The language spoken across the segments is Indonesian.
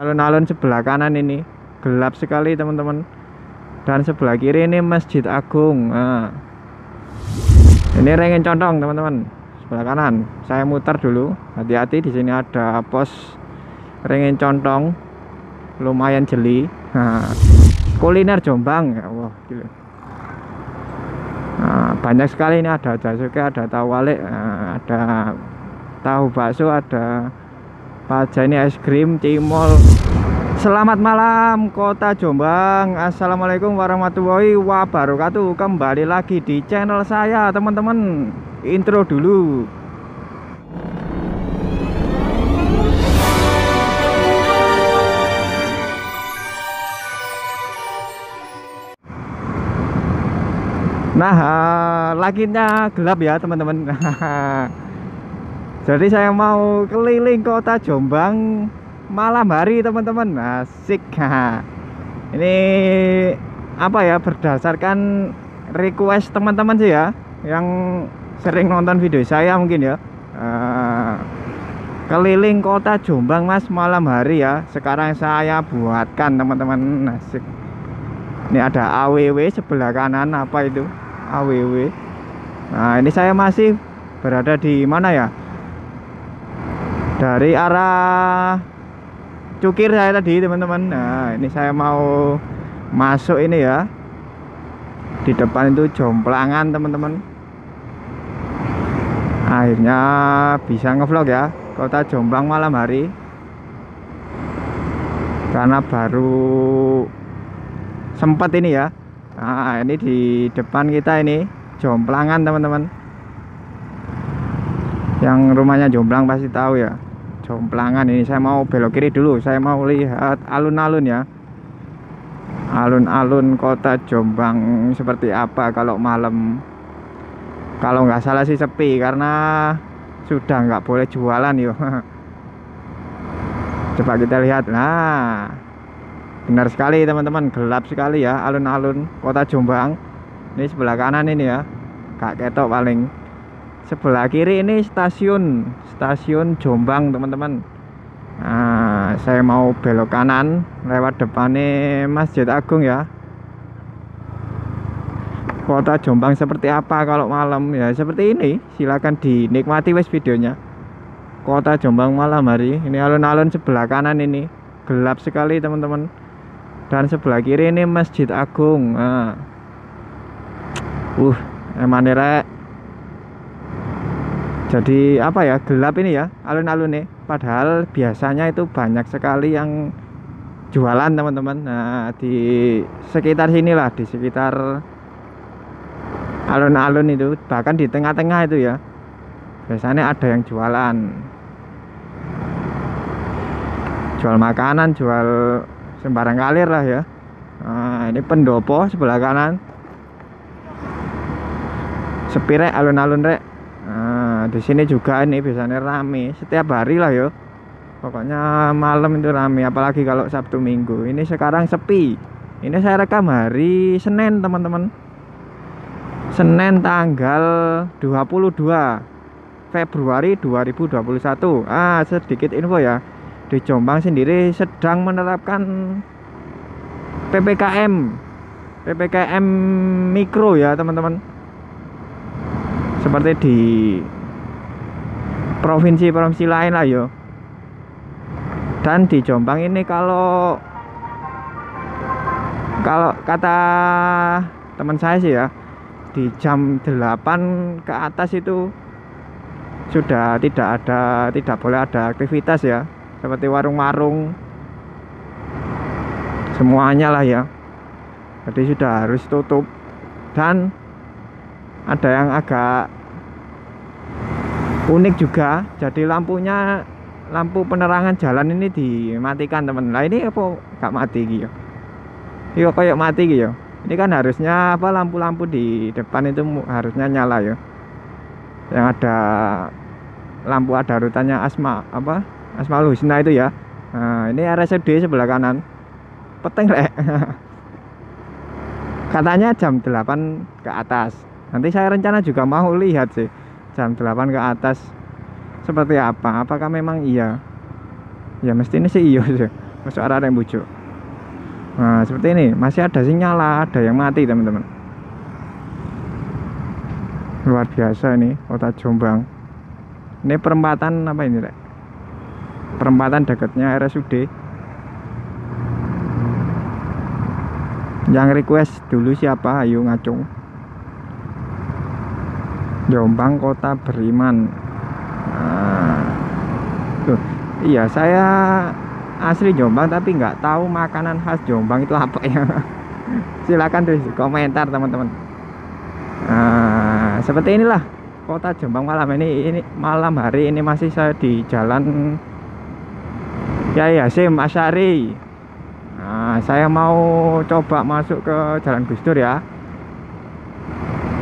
Alun-alun sebelah kanan ini gelap sekali teman-teman, dan sebelah kiri ini Masjid Agung. Nah, ini Rengen Condong teman-teman, sebelah kanan. Saya muter dulu, hati-hati, di sini ada pos Rengen Condong, lumayan jeli. Nah, kuliner Jombang ya, wah gila. Nah, banyak sekali ini, ada jasuke, ada tahu wale, ada tahu bakso, ada Paja, ini es krim, cimol. Selamat malam kota Jombang, assalamualaikum warahmatullahi wabarakatuh. Kembali lagi di channel saya teman-teman. Intro dulu. Nah, langitnya gelap ya teman-teman. Jadi saya mau keliling kota Jombang malam hari teman-teman, asik. Ini apa ya, berdasarkan request teman-teman sih ya, yang sering nonton video saya mungkin ya. Keliling kota Jombang mas malam hari ya. Sekarang saya buatkan teman-teman, asik. Ini ada AWW sebelah kanan, apa itu AWW. Nah, ini saya masih berada di mana ya? Dari arah Cukir saya tadi teman-teman. Nah, ini saya mau masuk ini ya, di depan itu Jomplangan teman-teman. Akhirnya bisa ngevlog ya kota Jombang malam hari, karena baru sempat ini ya. Nah, ini di depan kita ini Jomplangan teman-teman, yang rumahnya Jomblang pasti tahu ya, Jomplangan. Ini saya mau belok kiri dulu, saya mau lihat alun-alun ya, alun-alun kota Jombang seperti apa kalau malam. Kalau nggak salah sih sepi, karena sudah nggak boleh jualan yuk. Coba kita lihat. Nah, benar sekali teman-teman, gelap sekali ya alun-alun kota Jombang. Ini sebelah kanan ini ya, gak ketok paling. Sebelah kiri ini stasiun Jombang teman-teman. Nah, saya mau belok kanan lewat depannya Masjid Agung ya. Kota Jombang seperti apa kalau malam ya, seperti ini. Silahkan dinikmati wes videonya, kota Jombang malam hari. Ini alun-alun sebelah kanan ini gelap sekali teman-teman, dan sebelah kiri ini Masjid Agung. Nah, emane rek. Jadi apa ya, gelap ini ya alun-alun nih. Padahal biasanya itu banyak sekali yang jualan teman-teman. Nah, di sekitar sinilah, di sekitar alun-alun itu, bahkan di tengah-tengah itu ya, biasanya ada yang jualan, jual makanan, jual sembarang kalir lah ya. Nah, ini pendopo sebelah kanan. Sepi rek alun-alun rek. Nah, di sini juga ini biasanya rame setiap hari lah yo. Pokoknya malam itu rame, apalagi kalau Sabtu Minggu. Ini sekarang sepi. Ini saya rekam hari Senin teman-teman, Senin tanggal 22 Februari 2021. Ah, sedikit info ya, di Jombang sendiri sedang menerapkan PPKM mikro ya teman-teman, seperti di provinsi-provinsi lain lah yo. Dan di Jombang ini kalau kata teman saya sih ya, di jam 8 ke atas itu sudah tidak boleh ada aktivitas ya, seperti warung-warung semuanya lah ya. Jadi sudah harus tutup. Dan ada yang agak unik juga, jadi lampu penerangan jalan ini dimatikan teman. Nah, ini apa gak mati gitu? Iya, kayak mati gitu. Ini kan harusnya apa, lampu-lampu di depan itu harusnya nyala ya. Yang ada lampu ada rutannya Asmaul Husna itu ya. Nah, ini RSUD sebelah kanan. Peteng rek. Katanya jam 8 ke atas. Nanti saya rencana juga mau lihat sih, jam 8 ke atas seperti apa. Apakah memang iya? Ya mestinya sih iya sih. masuk arah yang bujuk. Nah seperti ini, masih ada sinyal, ada yang mati teman-teman. Luar biasa ini kota Jombang. Ini perempatan apa ini Rek? Perempatan dekatnya RSUD. Yang request dulu siapa? Ayo ngacung. Jombang kota beriman. Nah, tuh, iya saya asli Jombang tapi nggak tahu makanan khas Jombang itu apa ya. Silakan tulis komentar teman-teman. Nah, seperti inilah kota Jombang malam ini. Ini malam hari ini masih saya di jalan Kiai Yasin Masari. Nah, saya mau coba masuk ke jalan Gus Dur ya.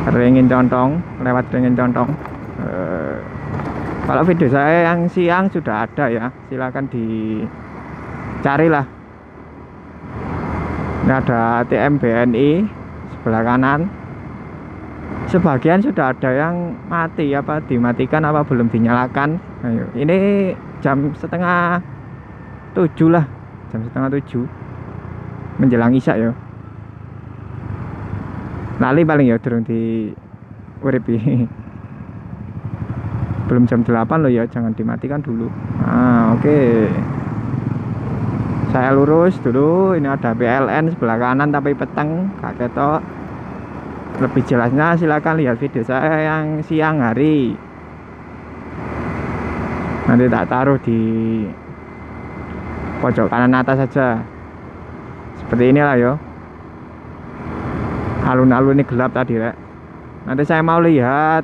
Ringin Contong, lewat Ringin Contong. Kalau video saya yang siang sudah ada ya, silakan dicarilah. Ini ada ATM BNI sebelah kanan. Sebagian sudah ada yang mati, apa dimatikan apa belum dinyalakan. Ayo. Ini jam 6:30 lah, jam 6:30. Menjelang isya ya. Lali paling ya durung di uripi. Belum jam 8 loh ya, jangan dimatikan dulu. Ah, oke. Okay. Saya lurus dulu, ini ada PLN sebelah kanan tapi peteng, gak ketok. Lebih jelasnya silakan lihat video saya yang siang hari. Nanti tak taruh di pojok kanan atas saja. Seperti inilah yo. Alun-alun ini gelap tadi Rek. Nanti saya mau lihat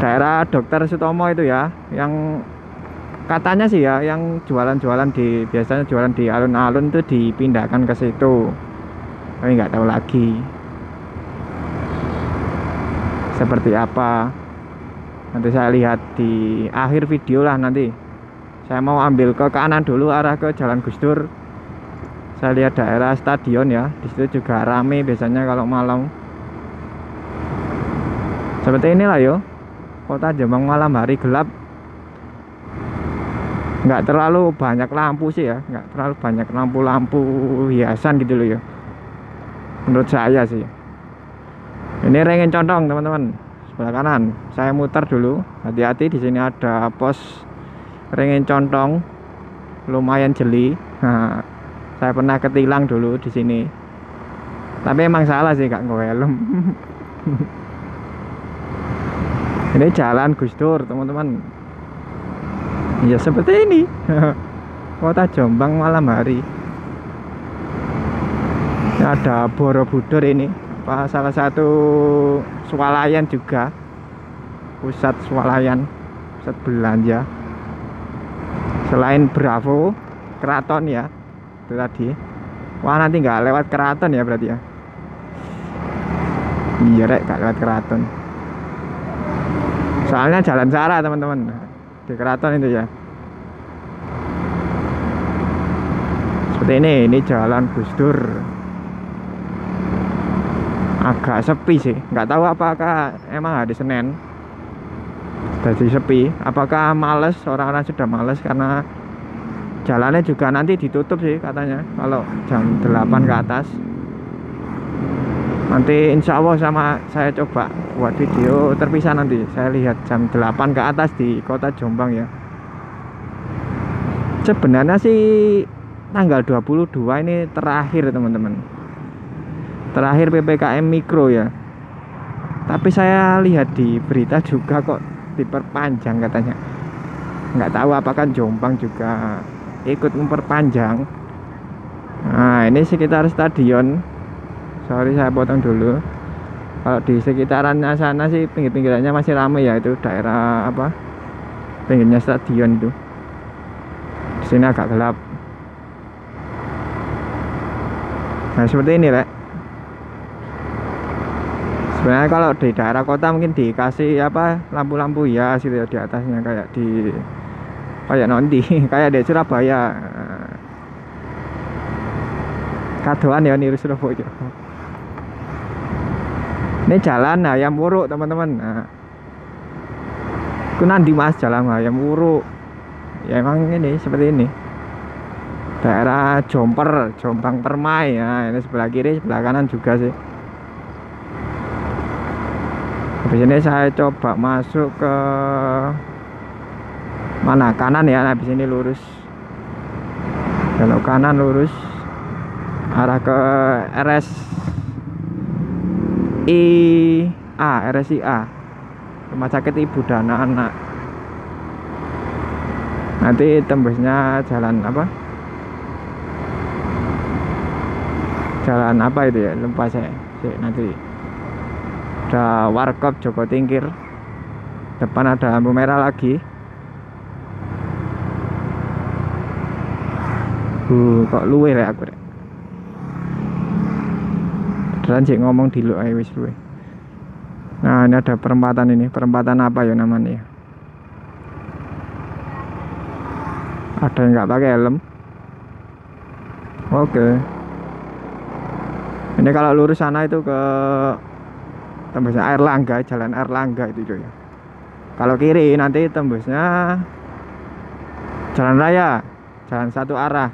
daerah Dokter Sutomo itu ya, yang katanya sih ya, yang jualan-jualan di biasanya jualan di alun-alun itu dipindahkan ke situ. Tapi nggak tahu lagi seperti apa. Nanti saya lihat di akhir video lah nanti. Saya mau ambil ke kanan dulu arah ke Jalan Gus Dur. Saya lihat daerah stadion ya, di situ juga rame biasanya kalau malam. Seperti inilah yo, kota Jombang malam hari gelap. Nggak terlalu banyak lampu sih ya, nggak terlalu banyak lampu-lampu hiasan gitu loh yo. Menurut saya sih. Ini Ringin Contong teman-teman, sebelah kanan. Saya muter dulu, hati-hati di sini ada pos Ringin Contong, lumayan jeli. Saya pernah ketilang dulu di sini. Tapi emang salah sih gak nggawe helm. Ini jalan Gus Dur, teman-teman. Ya seperti ini. Kota Jombang malam hari. Ini ada Borobudur ini, salah satu swalayan juga. Pusat swalayan, pusat belanja. Selain Bravo, Keraton ya. Itu tadi. Wah nanti nggak lewat Keraton ya berarti ya. Iya Rek, nggak lewat Keraton. Soalnya jalan Sara teman-teman di Keraton itu ya. Seperti ini jalan Gus Dur. Agak sepi sih, nggak tahu apakah emang hari Senin jadi sepi. Apakah males, orang-orang sudah males karena jalannya juga nanti ditutup sih katanya kalau jam 8 ke atas. Nanti insya Allah sama saya coba buat video terpisah nanti. Saya lihat jam 8 ke atas di kota Jombang ya. Sebenarnya sih tanggal 22 ini terakhir teman-teman. Terakhir PPKM Mikro ya. Tapi saya lihat di berita juga kok diperpanjang katanya. Nggak tahu apakah Jombang juga ikut memperpanjang. Nah ini sekitar stadion. Sorry saya potong dulu. Kalau di sekitarannya sana sih pinggir-pinggirannya masih ramai ya, itu daerah apa pinggirnya stadion itu. Di sini agak gelap. Nah seperti ini Rek. Sebenarnya kalau di daerah kota mungkin dikasih apa lampu-lampu ya gitu ya, di atasnya kayak di kayak nanti kayak di Surabaya kadoan ya, niru Surabaya. Ini jalan Hayam Wuruk teman-teman. Nah, itu nanti mas jalan Hayam Wuruk ya, emang ini seperti ini. daerah Jombang Permai ya. Ini sebelah kiri, sebelah kanan juga sih. Habis ini saya coba masuk ke mana, kanan ya. Habis ini lurus, kalau kanan lurus arah ke RSIA, Rumah Sakit Ibu dan Anak. Nanti tembusnya jalan apa? Jalan apa itu ya, lupa saya. Nanti ada warkop Joko Tingkir, depan ada lampu merah lagi. Kok luwe ya aku. Beneran sih ngomong di lu wis luwe. Nah, ini ada perempatan ini. Perempatan apa ya namanya? Ada yang nggak pakai helm. Oke. Ini kalau lurus sana itu ke tembusnya Air Langga, jalan Air Langga itu coy. Kalau kiri nanti tembusnya jalan raya, jalan satu arah,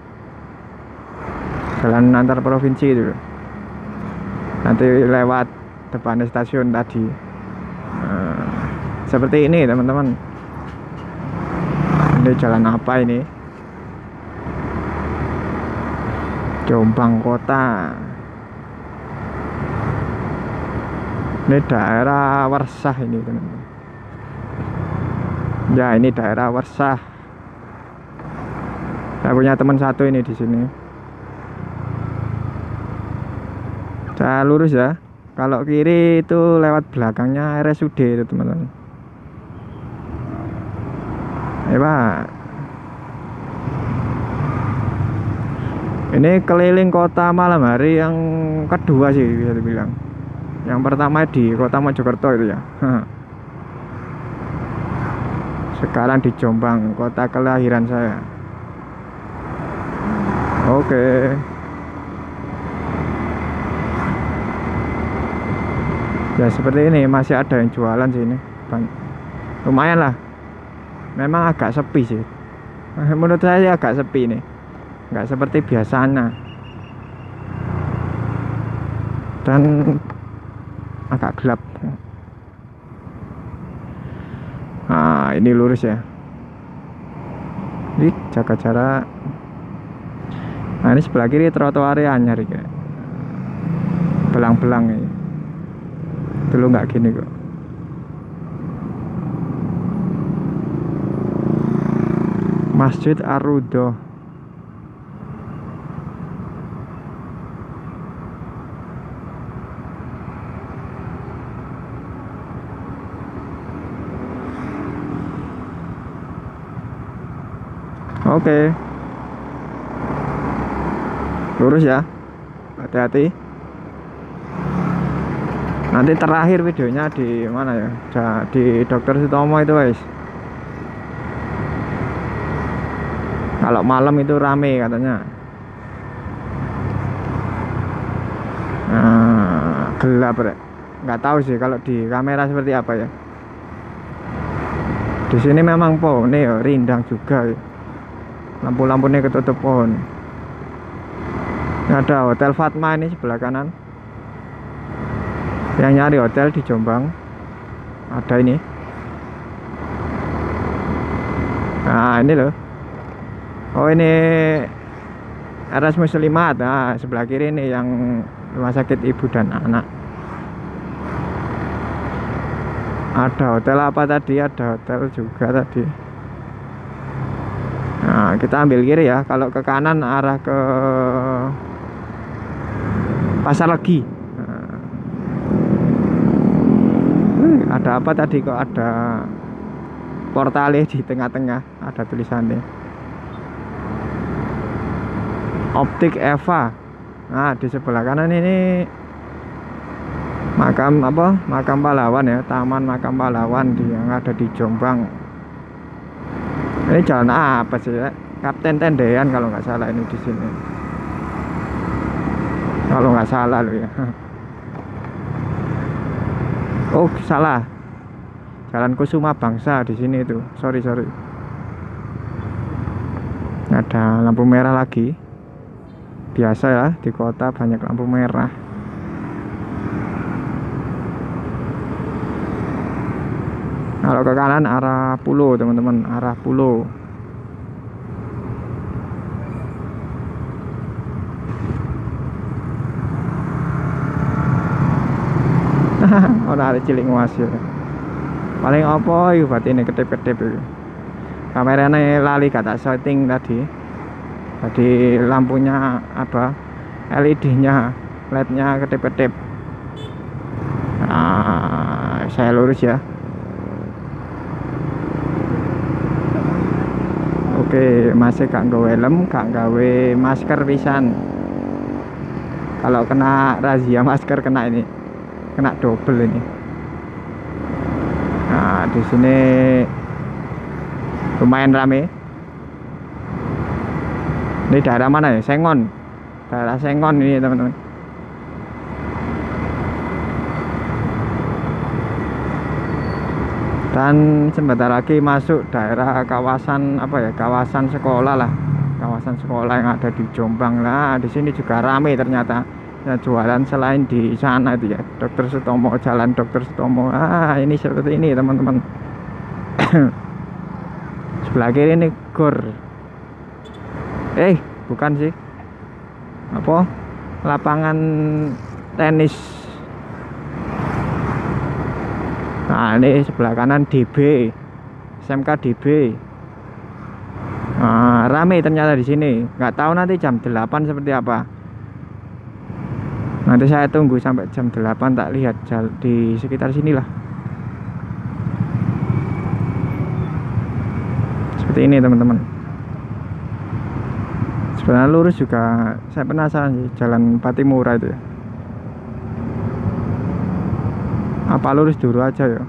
jalan antar provinsi itu. Nanti lewat depan stasiun tadi. Seperti ini teman-teman. Ini jalan apa ini? Jombang Kota. Ini daerah Wersah ini teman-teman. Ya ini daerah Wersah. Saya punya teman satu ini di sini. Saya lurus ya. Kalau kiri itu lewat belakangnya RSUD itu teman-teman. Ayo Pak. Ini keliling kota malam hari yang kedua sih bisa dibilang. Yang pertama di kota Mojokerto itu ya. Sekarang di Jombang, kota kelahiran saya. Oke. Ya seperti ini, masih ada yang jualan sini. Lumayan lah. Memang agak sepi sih. Menurut saya sih agak sepi nih. Nggak seperti biasanya. Dan agak gelap. Nah, ini lurus ya. Ini jaga jarak. Nah, ini sebelah kiri trotoar anyar ya. Belang-belang ya. Dulu nggak gini kok. Masjid Arudho. Oke. Lurus ya. Hati-hati. Nanti terakhir videonya di mana ya? Di Dokter Sutomo itu guys. Kalau malam itu rame katanya. Nah, gelap ya. Nggak tahu sih kalau di kamera seperti apa ya. Di sini memang pohon ya, rindang juga. Lampu-lampunya ketutup pohon. Ini ada Hotel Fatma ini sebelah kanan. Yang nyari hotel di Jombang ada ini. Nah ini loh. Oh ini RS Muslimat. Nah sebelah kiri ini yang Rumah Sakit Ibu dan Anak. Ada hotel apa tadi? Ada hotel juga tadi. Nah kita ambil kiri ya. Kalau ke kanan arah ke Pasar Legi. Ada apa tadi kok ada portale di tengah-tengah, ada tulisannya Optik Eva. Nah di sebelah kanan ini makam apa, makam pahlawan ya, taman makam pahlawan yang ada di Jombang. Ini jalan apa sih ya? Kapten Tendean kalau nggak salah ini di sini, kalau nggak salah loh ya. Oh salah, jalan Kusuma Bangsa di sini itu. Sorry. Nah ada lampu merah lagi. Biasa ya, di kota banyak lampu merah. Kalau ke kanan arah pulau, teman-teman, arah pulau. Ora arek cilik ngwasil. Paling apa iki batine ketip-ketip iki. Kamerane lali gak tak setting tadi. Tadi lampunya apa? LED-nya, LED-nya ketip-ketip. Nah, saya lurus ya. Oke, masih gak nggawe helm, gak nggawe masker pisan. Kalau kena razia masker kena ini. Kena double ini. Nah, di sini lumayan rame. Ini daerah mana ya? Sengon. Daerah Sengon ini, teman-teman. Dan sebentar lagi masuk daerah kawasan apa ya? Kawasan sekolah lah. Kawasan sekolah yang ada di Jombang lah. Di sini juga rame ternyata. Ya, jualan selain di sana itu ya, Dokter Sutomo, jalan Dokter Sutomo. Ah, ini seperti ini, teman-teman. Sebelah kiri ini gor. Bukan sih. Apa? Lapangan tenis. Nah, ini sebelah kanan DB. SMK DB. Nah, rame ternyata di sini. Nggak tahu nanti jam 8 seperti apa. Nanti saya tunggu sampai jam 8 tak lihat di sekitar sinilah. Seperti ini, teman-teman. Sebenarnya lurus juga saya penasaran sih jalan Pattimura itu ya. Apa lurus dulu aja ya?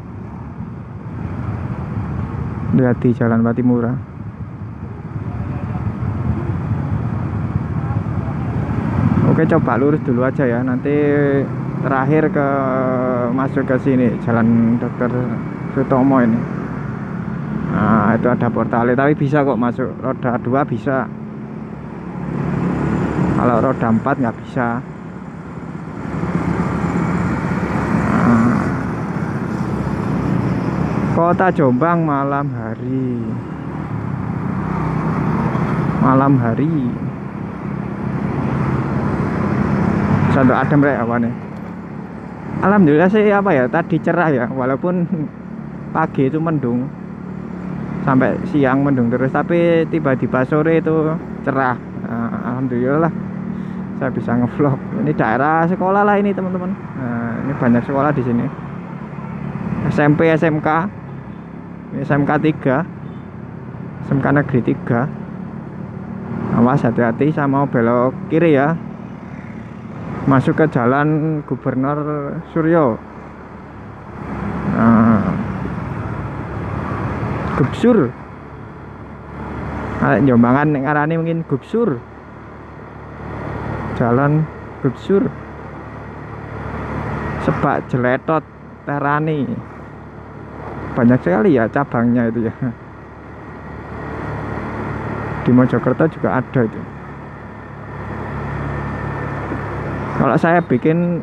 Lihat di jalan Pattimura. Oke, coba lurus dulu aja ya. Nanti terakhir masuk ke sini jalan Dokter Sutomo ini. Nah, itu ada portale, tapi bisa kok masuk roda 2 bisa. Kalau roda 4 nggak bisa. Nah, kota Jombang malam hari. Malam hari. Sangat adem rek awane. Alhamdulillah sih apa ya, tadi cerah ya, walaupun pagi itu mendung sampai siang mendung terus, tapi tiba-tiba sore itu cerah. Nah, alhamdulillah saya bisa ngevlog. Ini daerah sekolah lah ini, teman-teman. Nah, ini banyak sekolah di sini. SMP, SMK, SMK 3, SMK Negeri 3. Awas hati-hati, saya mau belok kiri ya. Masuk ke jalan Gubernur Suryo. Nah, Gubsur. Ada Jombangan ngarani mungkin Gubsur. Jalan Gubsur. Sebak Jeletot Terani. Banyak sekali ya cabangnya itu ya. Di Mojokerto juga ada itu. Kalau saya bikin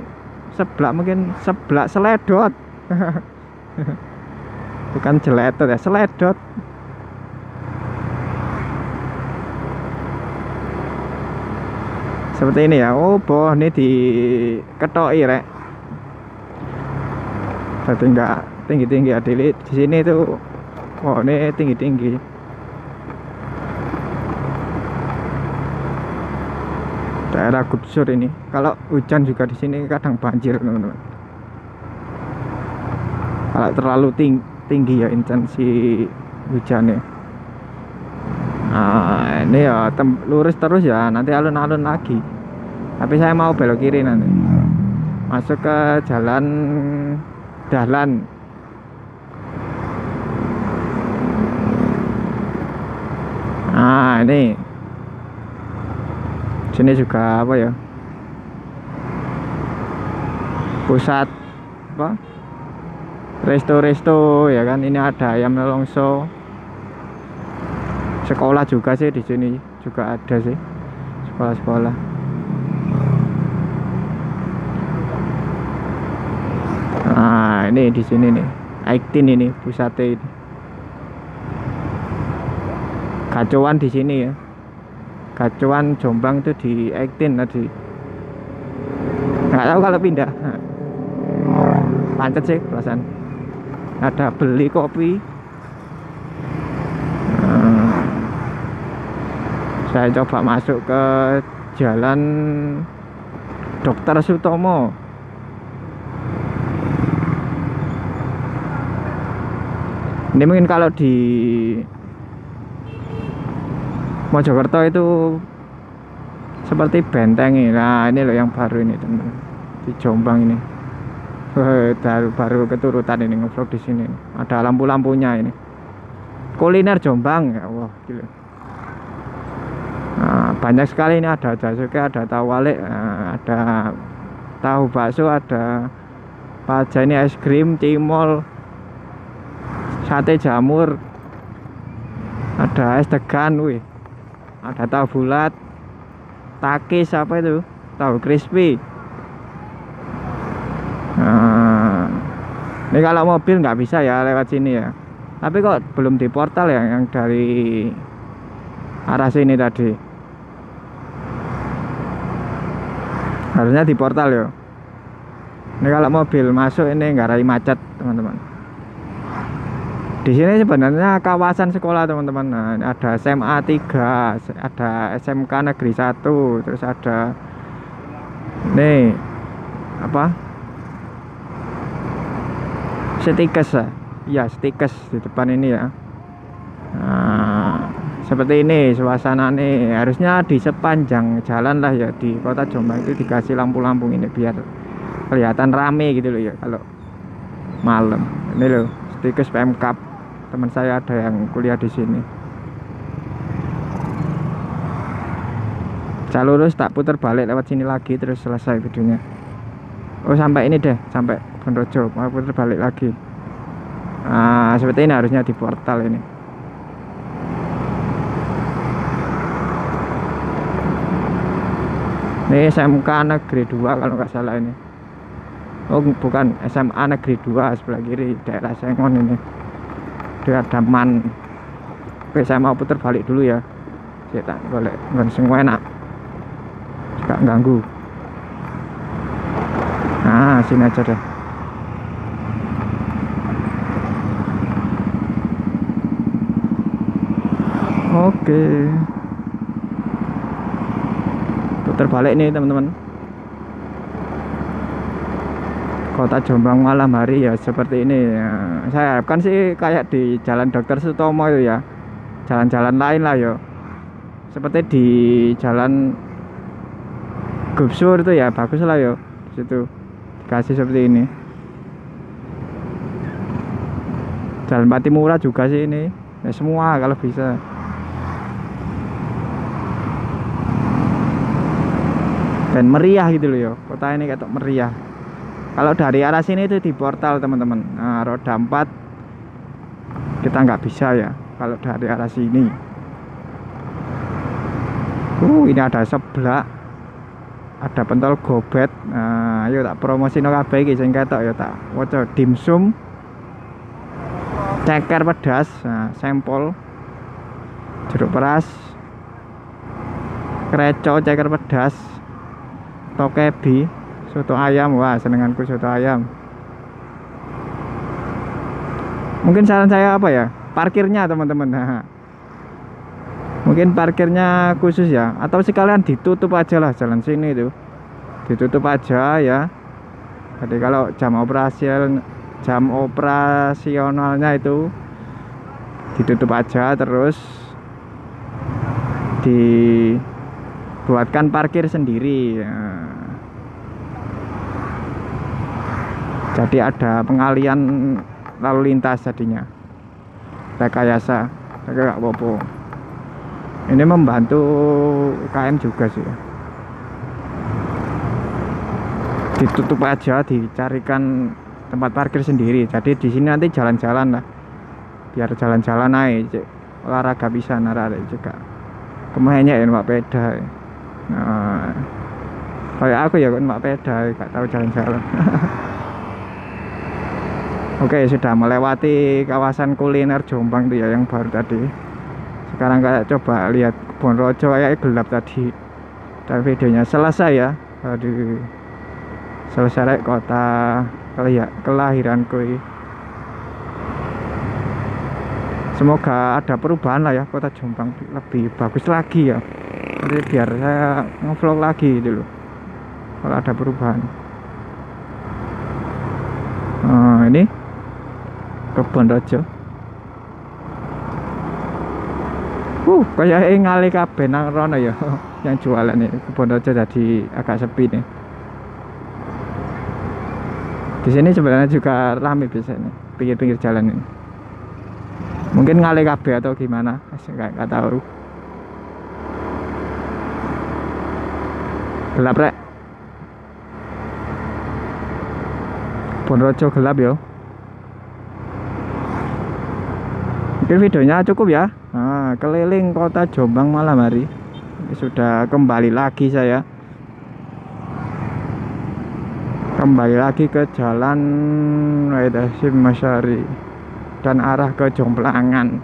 seblak mungkin seblak seledot. Bukan jeletot ya, seledot. Seperti ini ya. Oh, boh ini diketoki rek. Tapi enggak tinggi-tinggi ya, di sini tuh. Oh, ini tinggi-tinggi. Daerah Gubsur ini, kalau hujan juga di sini kadang banjir, teman-teman. Kalau terlalu tinggi ya intensi hujannya. Nah, ini ya lurus terus ya, nanti alun-alun lagi. Tapi saya mau belok kiri nanti. Masuk ke jalan Dahlan. Nah, ini. Sini juga apa ya? Pusat apa? Resto-resto ya kan. Ini ada ayam longso. Sekolah juga sih di sini. juga ada sih sekolah-sekolah. Nah, ini di sini nih. Aiktin ini pusatnya ini. Kacauan di sini ya. Kacauan Jombang itu di Aiktin tadi. Nggak tahu kalau pindah. Pancet sih perasaan. Ada beli kopi. Saya coba masuk ke jalan Dokter Sutomo. Ini mungkin kalau di Mojokerto itu seperti benteng ini. Nah, ini loh yang baru ini, teman. Di Jombang ini. Baru keturutan ini ngevlog di sini. Ada lampu-lampunya ini. Kuliner Jombang. Ya Allah, gila. Nah, banyak sekali ini, ada jasuke, ada tahu wale, ada tahu bakso, ada paja ini, es krim, cimol, sate jamur, ada es degan, wih, ada tahu bulat, takis apa itu, tahu crispy. Nah, ini kalau mobil nggak bisa ya lewat sini ya. Tapi kok belum di portal ya yang dari arah sini tadi. Harusnya di portal ya. Ini kalau mobil masuk ini nggak rai macet, teman-teman. Di sini sebenarnya kawasan sekolah, teman-teman. Nah, ada SMA 3, ada SMK Negeri 1, terus ada nih apa? Stikes ya. Ya, Stikes di depan ini ya. Nah, seperti ini suasana nih, harusnya di sepanjang jalan lah ya di kota Jombang itu dikasih lampu-lampu ini biar kelihatan rame gitu loh ya kalau malam. Ini loh Stikes PMK, teman saya ada yang kuliah di sini. Saya lurus tak putar balik lewat sini lagi terus selesai videonya. Oh sampai ini deh, sampai Bon Rojo, mau putar balik lagi. Nah, seperti ini harusnya di portal ini. Ini SMK Negeri 2 kalau nggak salah ini. Oh bukan, SMA Negeri 2 sebelah kiri daerah Sengon ini. Di hadapan. Oke, saya mau putar balik dulu ya. Saya tak boleh langsung enak. Nggak ganggu. Nah, sini aja deh. Oke. Terbalik nih teman-teman. Kota Jombang malam hari ya seperti ini ya. Saya harapkan sih kayak di jalan Dokter Sutomo itu ya. Jalan-jalan lain lah yo. Seperti di jalan Gus Dur itu ya bagus lah yo. Di situ dikasih seperti ini. Jalan Pattimura juga sih ini. Ya, semua kalau bisa. Dan meriah gitu loh ya, kota ini kayak meriah. Kalau dari arah sini itu di portal teman-teman. Nah, roda 4 kita nggak bisa ya kalau dari arah sini. Ini ada seblak, ada pentol gobet. Nah, ayo tak promosi no kabeh iki sing ketok ya tak waca dimsum, ceker pedas, nah, sampel jeruk peras, kreco ceker pedas, tokebi, soto ayam. Wah, senenganku soto ayam. Mungkin saran saya apa ya? Parkirnya, teman-teman. Nah, mungkin parkirnya khusus ya, atau sekalian ditutup aja lah jalan sini tuh. Ditutup aja ya. Jadi kalau jam operasionalnya itu ditutup aja, terus dibuatkan parkir sendiri. Jadi ada pengalian lalu lintas jadinya. Rekayasa, kayak apa-apa. Ini membantu UKM juga sih. Ditutup aja, dicarikan tempat parkir sendiri. Jadi di sini nanti jalan-jalan lah. Biar jalan-jalan aja, olahraga bisa narare juga. Kemahnya ya numpak peda. Nah, kayak aku ya numpak peda, gak tahu jalan-jalan. Oke, sudah melewati kawasan kuliner Jombang tuh ya yang baru tadi. Sekarang kayak coba lihat Bon Rojo, kayak gelap tadi. Dan videonya selesai ya. Aduh, selesai rek kota kelahiranku. Semoga ada perubahan lah ya, kota Jombang lebih bagus lagi ya. Nanti biar saya ngevlog lagi dulu kalau ada perubahan. Nah, ini Bon Rojo. Kayak ngalih kabeh nang rono ya yang jualan nih. Bon Rojo jadi agak sepi nih. Di sini sebenarnya juga ramai biasanya pinggir-pinggir jalan ini. Mungkin ngalih kabeh atau gimana? Enggak tahu. Gelap rek. Bon Rojo gelap yo. Mungkin videonya cukup ya. Nah, keliling kota Jombang malam hari. Sudah kembali lagi saya. Kembali lagi ke jalan Kiai Yasin Masari dan arah ke Jomblangan.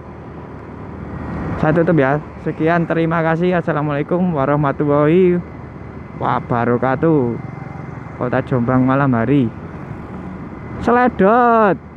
Saya tutup ya. Sekian, terima kasih. Assalamualaikum warahmatullahi wabarakatuh. Kota Jombang malam hari. Sledot.